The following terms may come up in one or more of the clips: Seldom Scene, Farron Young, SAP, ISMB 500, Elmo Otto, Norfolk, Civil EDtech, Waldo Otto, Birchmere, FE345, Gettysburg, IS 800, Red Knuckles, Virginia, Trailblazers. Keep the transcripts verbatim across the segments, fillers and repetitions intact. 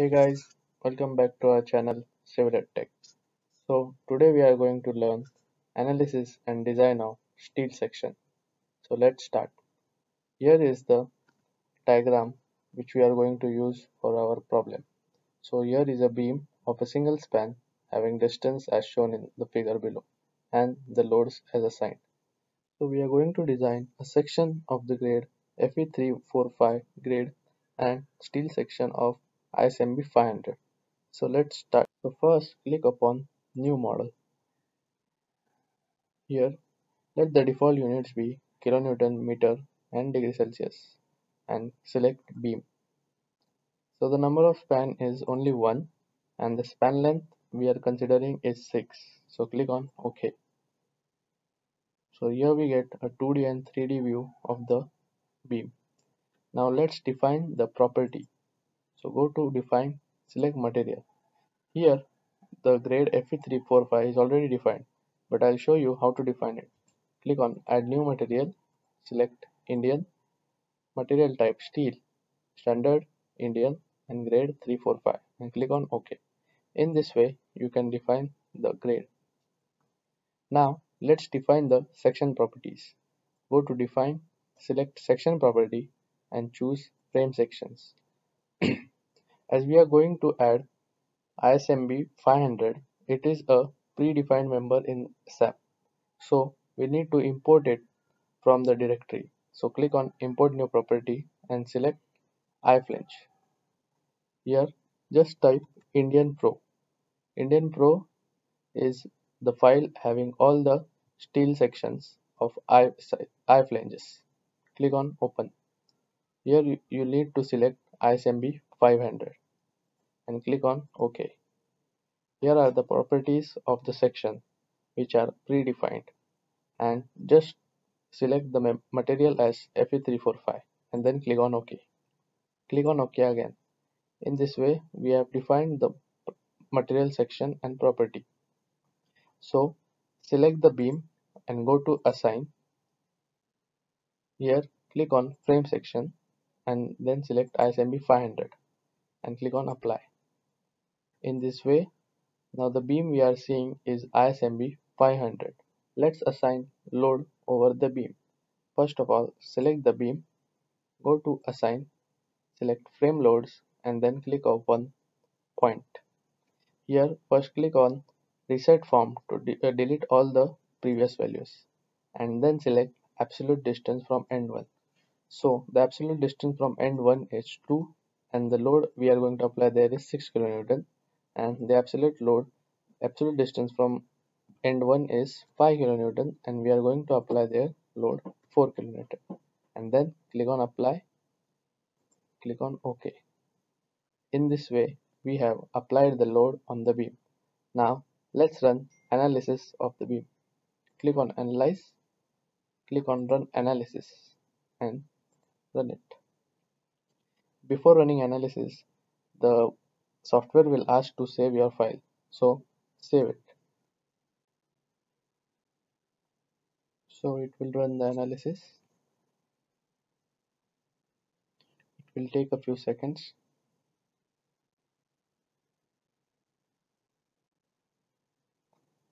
Hey guys, welcome back to our channel Civil Edtech. So today we are going to learn analysis and design of steel section. So let's start. Here is the diagram which we are going to use for our problem. So here is a beam of a single span having distance as shown in the figure below and the loads as assigned. So we are going to design a section of the grade F E three forty-five grade and steel section of I S M B five hundred. So let's start. So first click upon new model. Here let the default units be kilonewton meter and degree Celsius and select beam. So the number of span is only one and the span length we are considering is six. So click on OK. So here we get a two D and three D view of the beam. Now let's define the property. So go to define, select material. Here the grade F E three forty-five is already defined, but I'll show you how to define it. Click on add new material, select Indian, material type steel, standard Indian and grade three forty-five and click on OK. In this way you can define the grade. Now let's define the section properties. Go to define, select section property and choose frame sections. As we are going to add I S M B five hundred, it is a predefined member in S A P. So we need to import it from the directory. So click on import new property and select iflange. Here just type Indian Pro. Indian Pro is the file having all the steel sections of iflanges. Click on open. Here you, you need to select I S M B five hundred and click on OK. Here are the properties of the section which are predefined, and just select the material as F E three forty-five and then click on OK. Click on OK again. In this way we have defined the material section and property. So select the beam and go to assign. Here click on frame section and then select I S M B five hundred and click on apply. In this way now the beam we are seeing is I S M B five hundred. Let's assign load over the beam. First of all select the beam, go to assign, select frame loads and then click open point. Here first click on reset form to de uh, delete all the previous values and then select absolute distance from end one. So the absolute distance from end one is two and the load we are going to apply there is six kilonewton and the absolute load absolute distance from end one is five kilonewton and we are going to apply their load four kilonewton and then click on apply, click on OK. In this way we have applied the load on the beam. Now let's run analysis of the beam. Click on analyze, click on run analysis and run it. Before running analysis, the software will ask to save your file. So save it. So it will run the analysis. It will take a few seconds.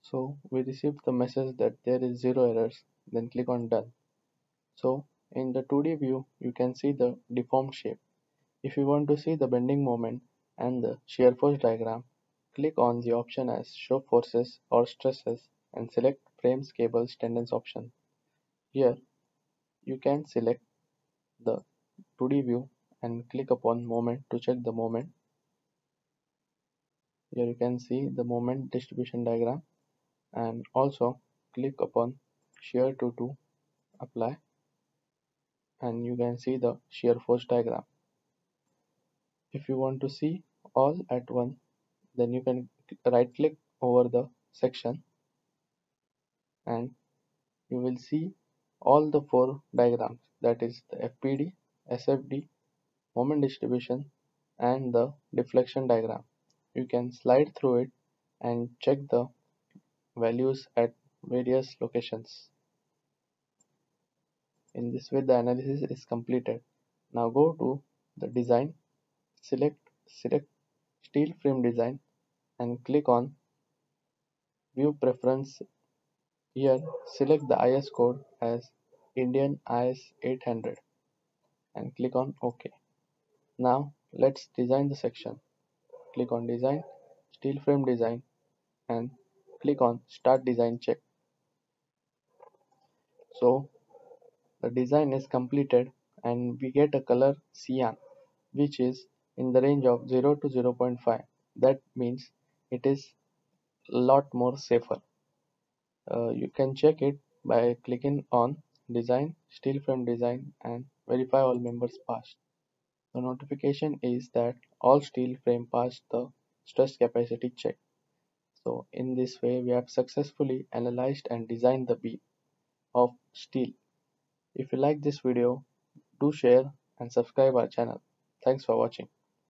So we received the message that there is zero errors. Then click on done. So in the two D view you can see the deformed shape. If you want to see the bending moment and the shear force diagram, click on the option as show forces or stresses and select frames, cables, tendons option. Here you can select the two D view and click upon moment to check the moment. Here you can see the moment distribution diagram and also click upon shear to to apply. And you can see the shear force diagram. If you want to see all at once, then you can right click over the section and you will see all the four diagrams, that is the F P D, S F D, moment distribution and the deflection diagram. You can slide through it and check the values at various locations. In this way the analysis is completed. Now go to the design, select select steel frame design and click on View Preference. Here select the I S code as Indian I S eight hundred and click on OK. Now let's design the section. Click on Design, Steel Frame Design and click on Start Design Check. So the design is completed and we get a color cyan, which is in the range of zero to zero point five. That means it is a lot more safer. Uh, you can check it by clicking on Design, Steel Frame Design and verify all members passed. The notification is that all steel frame passed the stress capacity check. So in this way we have successfully analyzed and designed the beam of steel. If you like this video, do share and subscribe our channel. Thanks for watching.